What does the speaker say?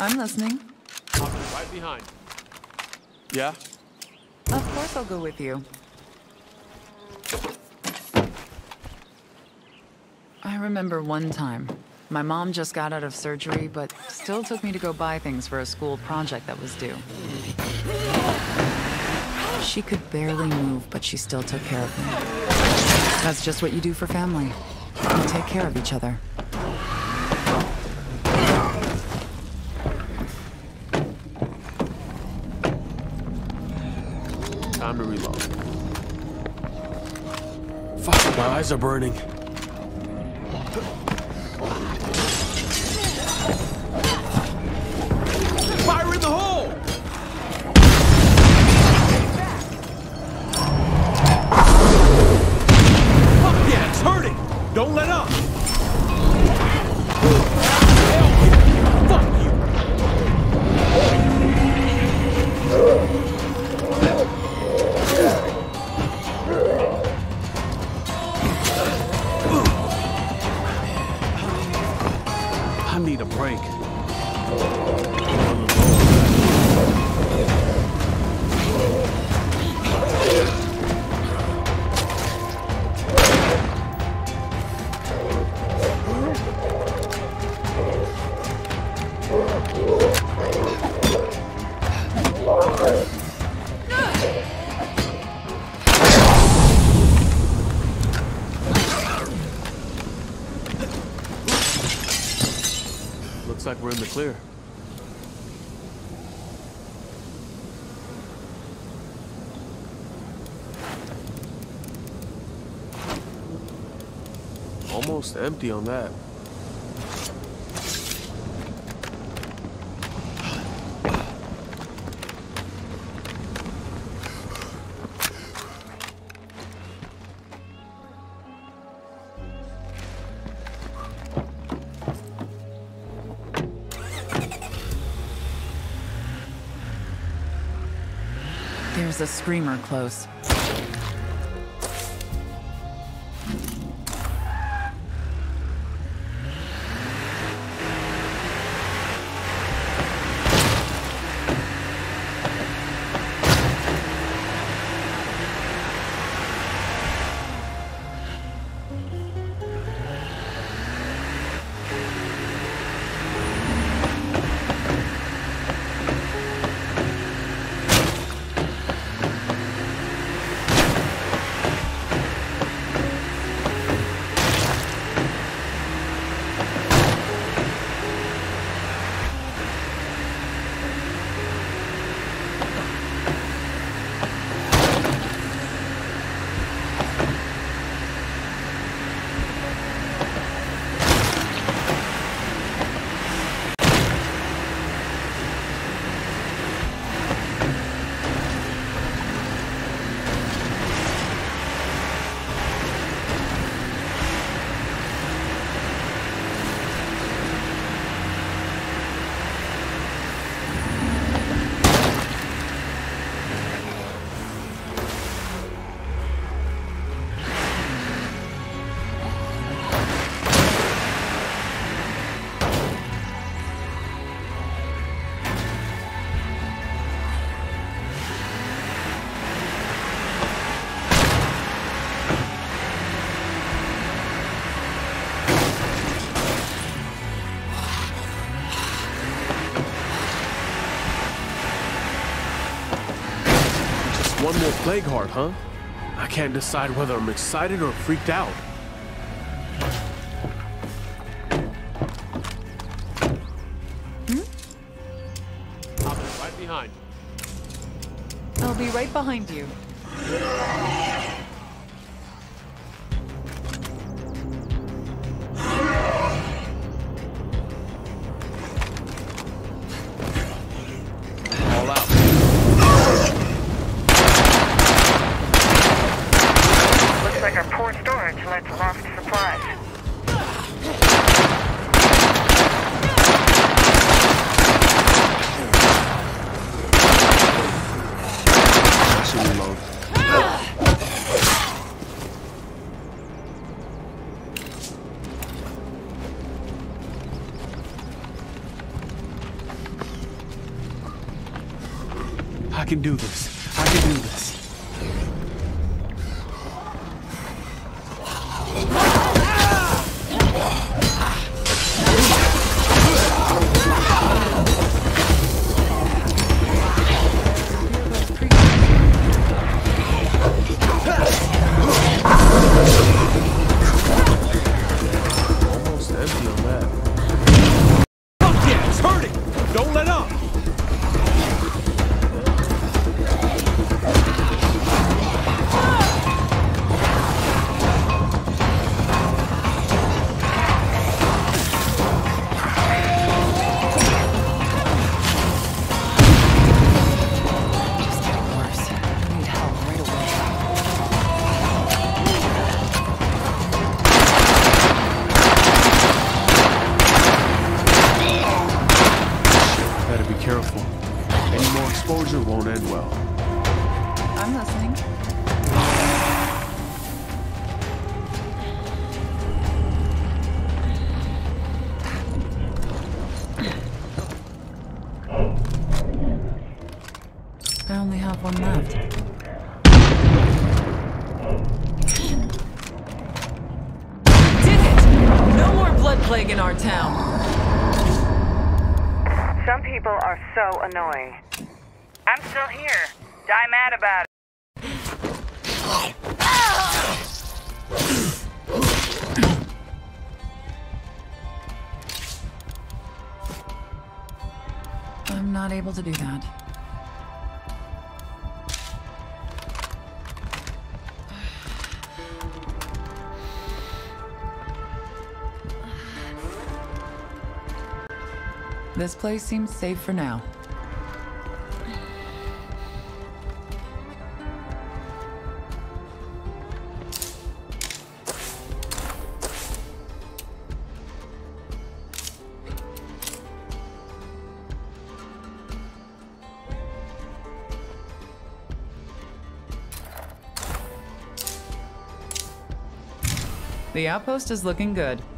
I'm listening. Right behind. Yeah? Of course I'll go with you. I remember one time. My mom just got out of surgery, but still took me to go buy things for a school project that was due. She could barely move, but she still took care of me. That's just what you do for family. You take care of each other. Time to reload. Fuck, my eyes are burning. Fire in the hole! Fuck yeah, it's hurting! Don't let up! Looks like we're in the clear. Almost empty on that. There's a screamer close. One more plague heart, huh? I can't decide whether I'm excited or freaked out. I'll be right behind. I'll be right behind you. I can do this. I can do this. Annoying. I'm still here. Die mad about it. I'm not able to do that. This place seems safe for now. The outpost is looking good.